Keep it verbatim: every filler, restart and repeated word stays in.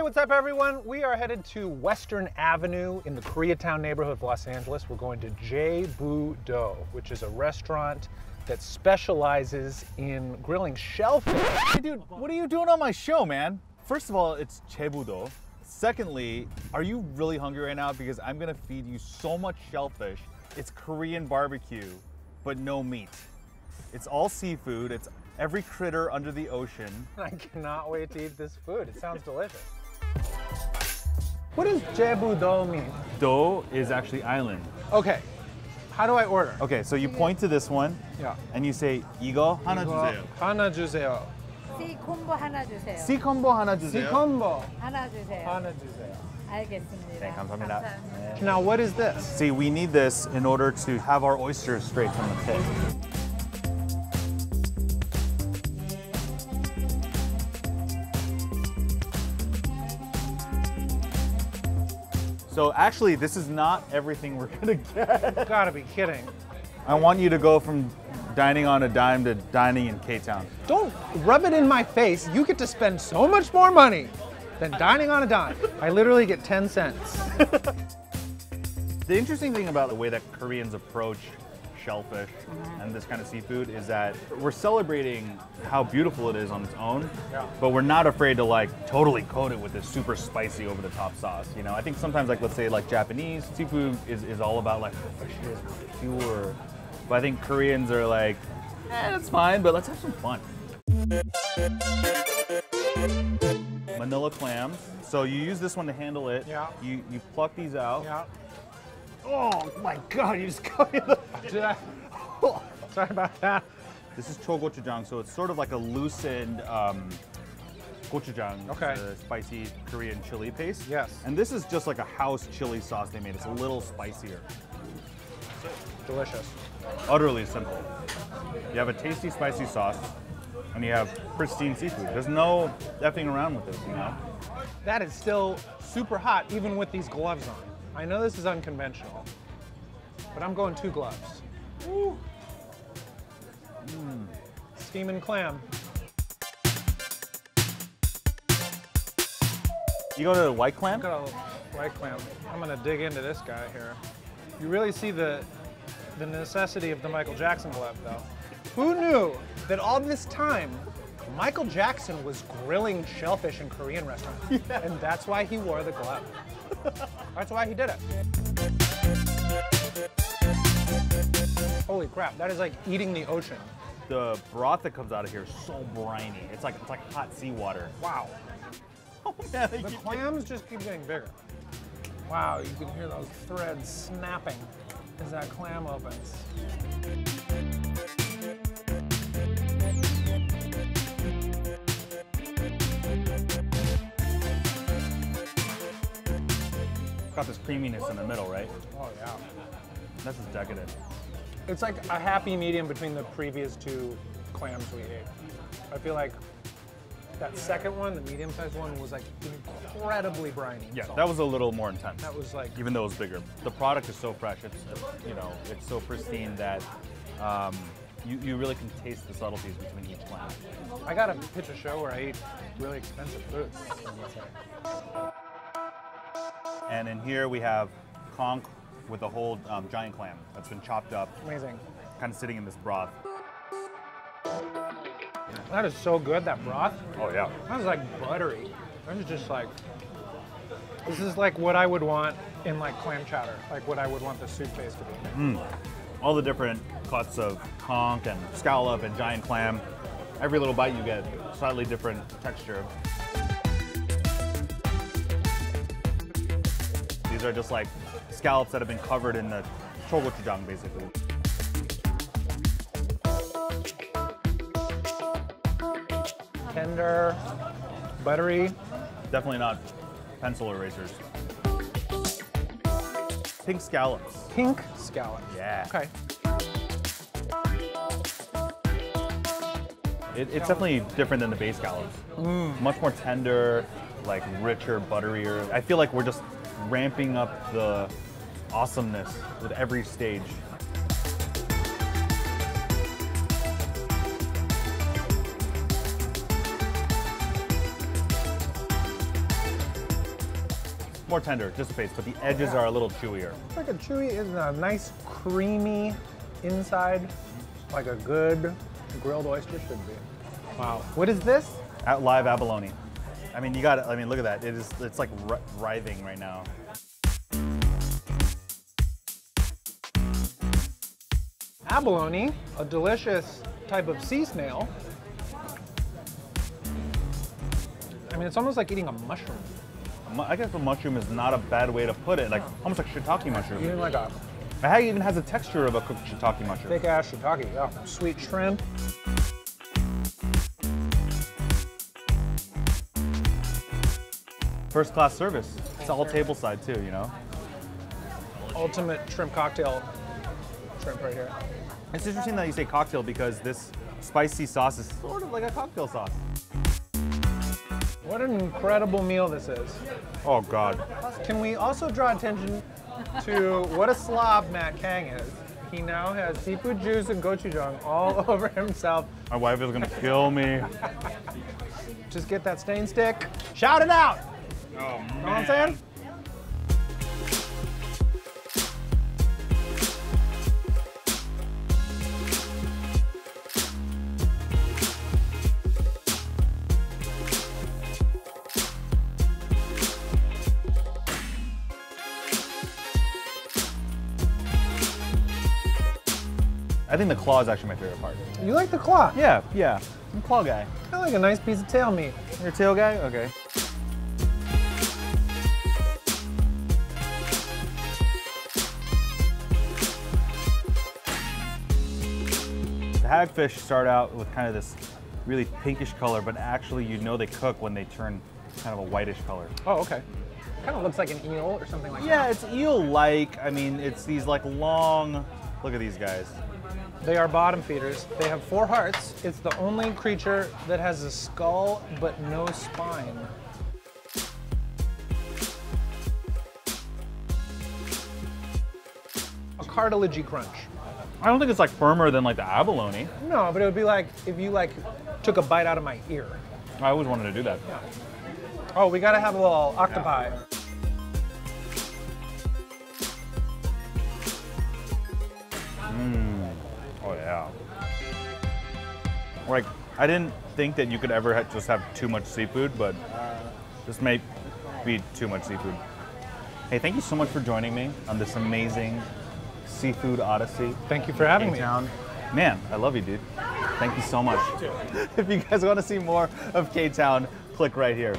Hey, what's up everyone? We are headed to Western Avenue in the Koreatown neighborhood of Los Angeles. We're going to Jebudo, which is a restaurant that specializes in grilling shellfish. Hey dude, what are you doing on my show, man? First of all, it's Jebudo. Secondly, are you really hungry right now? Because I'm gonna feed you so much shellfish. It's Korean barbecue, but no meat. It's all seafood. It's every critter under the ocean. I cannot wait to eat this food. It sounds delicious. What does Jebudo mean? Do is actually island. Okay. How do I order? Okay, so you point to this one. Yeah. And you say, 이거 하나 주세요. 하나 주세요. C combo 하나 주세요. C combo 하나 주세요. C combo 하나 주세요. 하나 주세요. 알겠습니다. 네, 감사합니다. 감사합니다. Now, what is this? See, we need this in order to have our oysters straight from the pit. So actually, this is not everything we're gonna get. You gotta be kidding. I want you to go from dining on a dime to dining in K-Town. Don't rub it in my face. You get to spend so much more money than dining on a dime. I literally get ten cents. The interesting thing about the way that Koreans approach shellfish and this kind of seafood is that we're celebrating how beautiful it is on its own, yeah. But we're not afraid to like totally coat it with this super spicy over the top sauce. You know, I think sometimes like let's say like Japanese seafood is, is all about like oh, fish is pure, but I think Koreans are like, eh, that's fine, but let's have some fun. Manila clams. So you use this one to handle it. Yeah. You you pluck these out. Yeah. Oh my God! You just got me. Did I? Oh, sorry about that. This is gochujang, so it's sort of like a loosened um, gochujang, okay. The spicy Korean chili paste. Yes. And this is just like a house chili sauce they made. It's a little spicier. Delicious. Utterly simple. You have a tasty, spicy sauce, and you have pristine seafood. There's no effing around with this, you know. That is still super hot, even with these gloves on. I know this is unconventional, but I'm going two gloves. Woo. Mm. Steaming clam. You go to the white clam? Go to white clam. I'm gonna dig into this guy here. You really see the the necessity of the Michael Jackson glove, though. Who knew that all this time Michael Jackson was grilling shellfish in Korean restaurants, yeah. And that's why he wore the glove. That's why he did it. Holy crap, that is like eating the ocean. The broth that comes out of here is so briny. It's like it's like hot seawater. Wow. Oh, yeah, the clams just keep getting bigger. Wow, you can hear those threads snapping as that clam opens. Got this creaminess in the middle, right? Oh yeah. This is decadent. It's like a happy medium between the previous two clams we ate. I feel like that second one, the medium-sized one, was like incredibly briny. Yeah, that was a little more intense. That was like, even though it was bigger. The product is so fresh. It's, it's you know, it's so pristine that um, you you really can taste the subtleties between each clam. I gotta pitch a show where I eat really expensive food. And in here we have conch with a whole um, giant clam that's been chopped up. Amazing. Kind of sitting in this broth. That is so good, that broth. Oh yeah. That is like buttery. That is just like, this is like what I would want in like clam chowder, like what I would want the soup base to be. Mm. All the different cuts of conch and scallop and giant clam. Every little bite you get slightly different texture. These are just like scallops that have been covered in the gochujang, basically. Tender, buttery. Definitely not pencil erasers. Pink scallops. Pink scallops. Yeah. Okay. It, it's definitely different than the bay scallops. Mm. Much more tender, like richer, butterier. I feel like we're just ramping up the awesomeness with every stage. more tender, just the face, but the edges oh, yeah. are a little chewier. It's like a chewy, is a nice creamy inside, like a good grilled oyster should be. Wow. What is this? At live abalone. I mean, you got it. I mean, look at that. It is. It's like writhing right now. Abalone, a delicious type of sea snail. I mean, it's almost like eating a mushroom. I guess a mushroom is not a bad way to put it. Like, almost like shiitake mushroom. Even like a... It even has the texture of a cooked shiitake mushroom. Thick-ass shiitake, yeah. Sweet shrimp. First-class service. It's all tableside, too, you know? Ultimate shrimp cocktail. Shrimp right here. It's interesting that you say cocktail because this spicy sauce is sort of like a cocktail sauce. What an incredible meal this is. Oh, God. Can we also draw attention to what a slob Matt Kang is? He now has seafood juice and gochujang all over himself. My wife is gonna kill me. Just get that stain stick. Shout it out! Oh, man. You know what I'm saying? I think the claw is actually my favorite part. You like the claw? Yeah, yeah. I'm a claw guy. I like a nice piece of tail meat. You're a tail guy? Okay. The hagfish start out with kind of this really pinkish color, but actually you know they cook when they turn kind of a whitish color. Oh, okay. Kind of looks like an eel or something like yeah, that. Yeah, it's eel-like. I mean, it's these like long, look at these guys. They are bottom feeders. They have four hearts. It's the only creature that has a skull but no spine. A cartilagey crunch. I don't think it's like firmer than like the abalone. No, but it would be like if you like took a bite out of my ear. I always wanted to do that. Yeah. Oh, we gotta have a little octopi. Yeah. Mm. Oh yeah. Like, I didn't think that you could ever ha just have too much seafood, but this may be too much seafood. Hey, thank you so much for joining me on this amazing seafood odyssey. Thank you for having me. K-Town. Man, I love you, dude. Thank you so much. If you guys want to see more of K-Town, click right here.